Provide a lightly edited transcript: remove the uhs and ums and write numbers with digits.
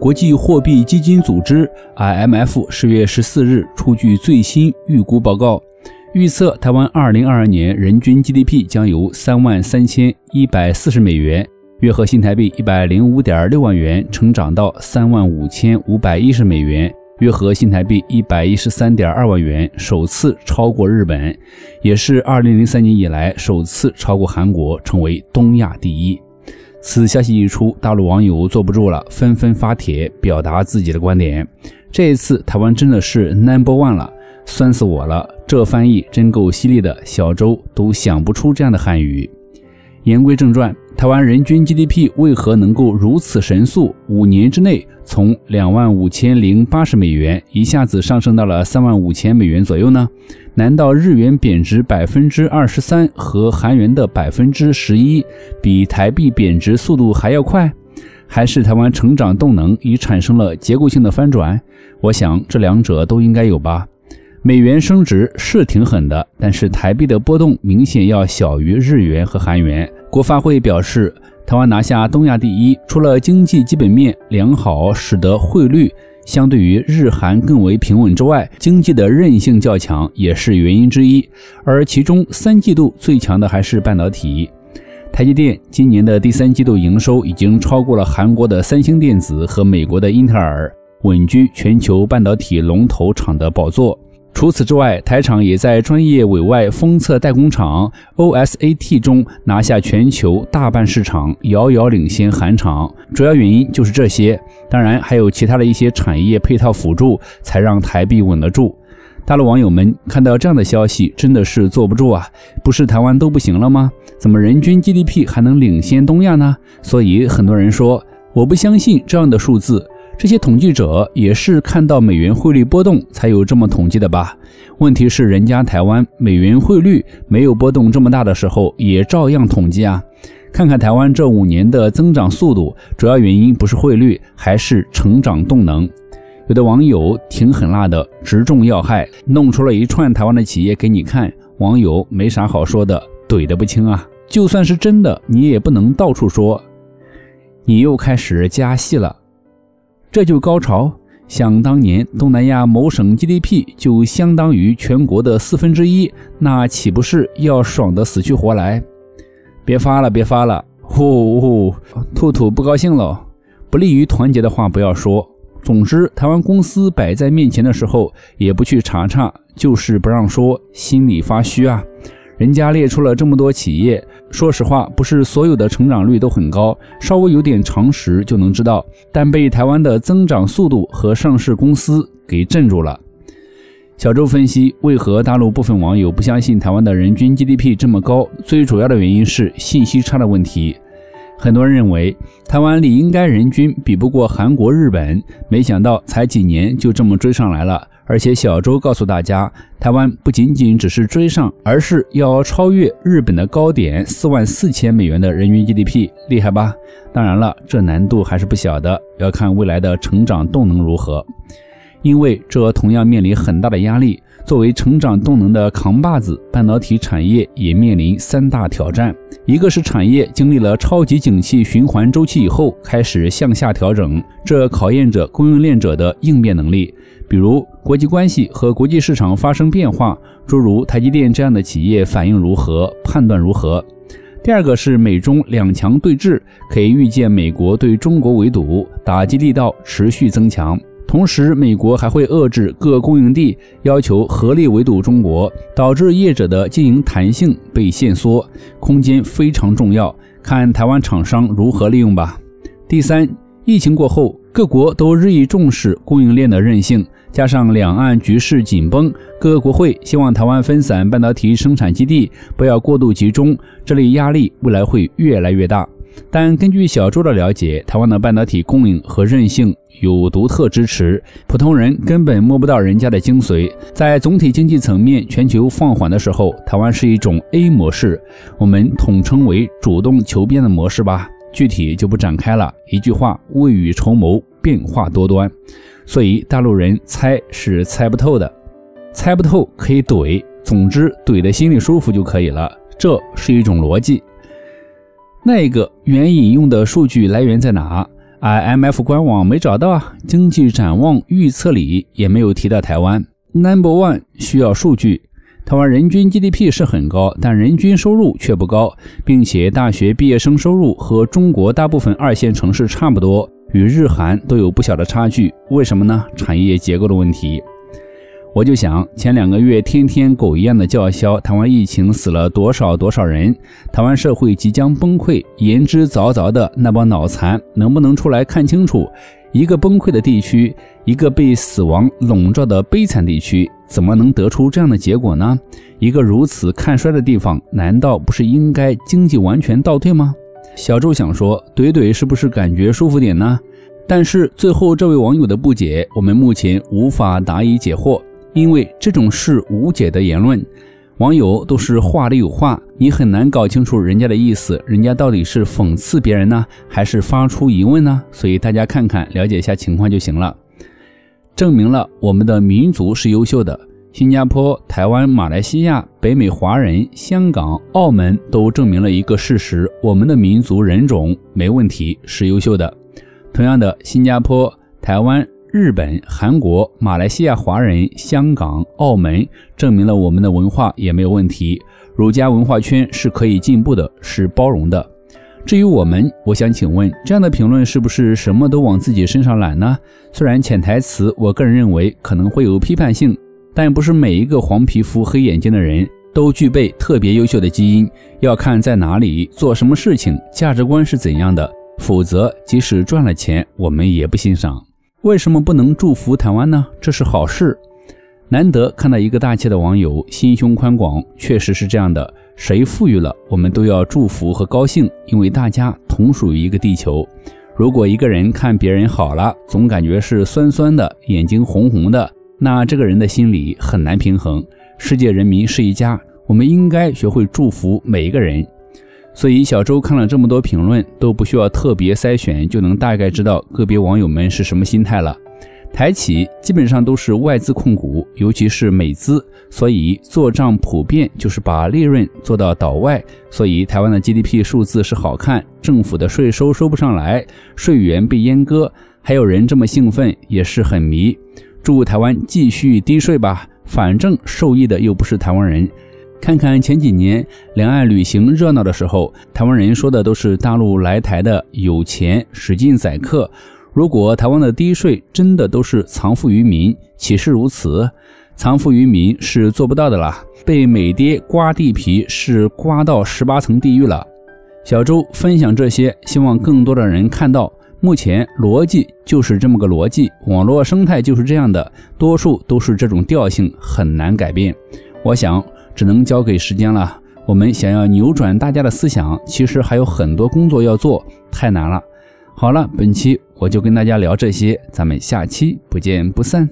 国际货币基金组织 IMF 10月14日出具最新预估报告，预测台湾2022年人均 GDP 将由33,140美元，约合新台币 105.6 万元，成长到 35,510 美元，约合新台币 113.2 万元，首次超过日本，也是2003年以来首次超过韩国，成为东亚第一。此消息一出，大陆网友坐不住了，纷纷发帖表达自己的观点。这一次台湾真的是 No.1 了，酸死我了！这翻译真够犀利的，小周都想不出这样的汉语。言归正传，台湾人均 GDP 为何能够如此神速？5年之内从 25,080 美元一下子上升到了 35,000 美元左右呢？难道日元贬值 23% 和韩元的 11% 比台币贬值速度还要快？还是台湾成长动能已产生了结构性的翻转？我想这两者都应该有吧。美元升值是挺狠的，但是台币的波动明显要小于日元和韩元。国发会表示，台湾拿下东亚第一，除了经济基本面良好使得汇率相对于日韩更为平稳之外，经济的韧性较强也是原因之一，而其中3季度最强的还是半导体。台积电今年的第3季度营收已经超过了韩国的三星电子和美国的英特尔，稳居全球半导体龙头厂的宝座。除此之外，台厂也在专业委外封测代工厂 OSAT 中拿下全球大半市场，遥遥领先韩厂。主要原因就是这些，当然还有其他的一些产业配套辅助，才让台币稳得住。大陆网友们看到这样的消息，真的是坐不住啊！不是台湾都不行了吗？怎么人均 GDP 还能领先东亚呢？所以很多人说，我不相信这样的数字。这些统计者也是看到美元汇率波动才有这么统计的吧？问题是人家台湾美元汇率没有波动这么大的时候也照样统计啊。看看台湾这5年的增长速度，主要原因不是汇率，还是成长动能。有的网友挺狠辣的，直中要害，弄出了一串台湾的企业给你看，网友没啥好说的，怼得不轻啊。就算是真的，你也不能到处说，你又开始加戏了。这就高潮，想当年东南亚某省 GDP 就相当于全国的1/4，那岂不是要爽得死去活来？别发了别发了，呼，兔兔不高兴了。不利于团结的话不要说。总之，台湾公司摆在面前的时候也不去查查，就是不让说，心里发虚啊。人家列出了这么多企业，说实话，不是所有的成长率都很高，稍微有点常识就能知道，但被台湾的增长速度和上市公司给镇住了。小周分析，为何大陆部分网友不相信台湾的人均 GDP 这么高，最主要的原因是信息差的问题。很多人认为台湾理应该人均比不过韩国、日本，没想到才几年就这么追上来了。而且小周告诉大家，台湾不仅仅只是追上，而是要超越日本的高点44,000美元的人均 GDP， 厉害吧？当然了，这难度还是不小的，要看未来的成长动能如何。因为这同样面临很大的压力，作为成长动能的扛把子，半导体产业也面临3大挑战。一个是产业经历了超级景气循环周期以后开始向下调整，这考验着供应链者的应变能力，比如国际关系和国际市场发生变化，诸如台积电这样的企业反应如何，判断如何。第二个是美中2强对峙，可以预见美国对中国围堵打击力道持续增强，同时美国还会遏制各供应地，要求合力围堵中国，导致业者的经营弹性被限缩，空间非常重要，看台湾厂商如何利用吧。第三，疫情过后，各国都日益重视供应链的韧性，加上两岸局势紧绷，各国会希望台湾分散半导体生产基地，不要过度集中，这类压力未来会越来越大。但根据小周的了解，台湾的半导体供应和韧性有独特支持，普通人根本摸不到人家的精髓。在总体经济层面全球放缓的时候，台湾是一种 A 模式，我们统称为主动求变的模式吧，具体就不展开了，一句话，未雨绸缪，变化多端。所以大陆人猜是猜不透的，猜不透可以怼，总之怼的心里舒服就可以了，这是一种逻辑。那个原引用的数据来源在哪？ IMF 官网没找到啊，经济展望预测里也没有提到台湾。Number one 需要数据。台湾人均 GDP 是很高，但人均收入却不高，并且大学毕业生收入和中国大部分二线城市差不多，与日韩都有不小的差距。为什么呢？产业结构的问题。我就想，前2个月天天狗一样的叫嚣，台湾疫情死了多少多少人，台湾社会即将崩溃，言之凿凿的那帮脑残能不能出来看清楚？一个崩溃的地区，一个被死亡笼罩的悲惨地区，怎么能得出这样的结果呢？一个如此看衰的地方，难道不是应该经济完全倒退吗？小周想说，怼怼是不是感觉舒服点呢？但是最后这位网友的不解，我们目前无法答以解惑。因为这种事无解的言论，网友都是话里有话，你很难搞清楚人家的意思，人家到底是讽刺别人呢，还是发出疑问呢？所以大家看看，了解一下情况就行了。证明了我们的民族是优秀的，新加坡、台湾、马来西亚、北美华人、香港、澳门都证明了一个事实，我们的民族人种没问题，是优秀的。同样的，新加坡、台湾、日本、韩国、马来西亚华人、香港、澳门证明了我们的文化也没有问题，儒家文化圈是可以进步的，是包容的。至于我们，我想请问，这样的评论是不是什么都往自己身上揽呢？虽然潜台词我个人认为可能会有批判性，但不是每一个黄皮肤黑眼睛的人都具备特别优秀的基因，要看在哪里做什么事情，价值观是怎样的，否则即使赚了钱我们也不欣赏。为什么不能祝福台湾呢？这是好事。难得看到一个大气的网友心胸宽广，确实是这样的，谁富裕了我们都要祝福和高兴，因为大家同属于一个地球。如果一个人看别人好了，总感觉是酸酸的，眼睛红红的，那这个人的心理很难平衡。世界人民是一家，我们应该学会祝福每一个人。所以小周看了这么多评论，都不需要特别筛选就能大概知道个别网友们是什么心态了。台企基本上都是外资控股，尤其是美资，所以做账普遍就是把利润做到岛外，所以台湾的 GDP 数字是好看，政府的税收收不上来，税源被阉割，还有人这么兴奋也是很迷。祝台湾继续低税吧，反正受益的又不是台湾人。看看前几年两岸旅行热闹的时候，台湾人说的都是大陆来台的有钱，使劲宰客。如果台湾的低税真的都是藏富于民，岂是如此？藏富于民是做不到的啦，被美爹刮地皮是刮到18层地狱了。小周分享这些，希望更多的人看到，目前逻辑就是这么个逻辑，网络生态就是这样的，多数都是这种调性，很难改变。我想只能交给时间了。我们想要扭转大家的思想，其实还有很多工作要做，太难了。好了，本期我就跟大家聊这些，咱们下期不见不散。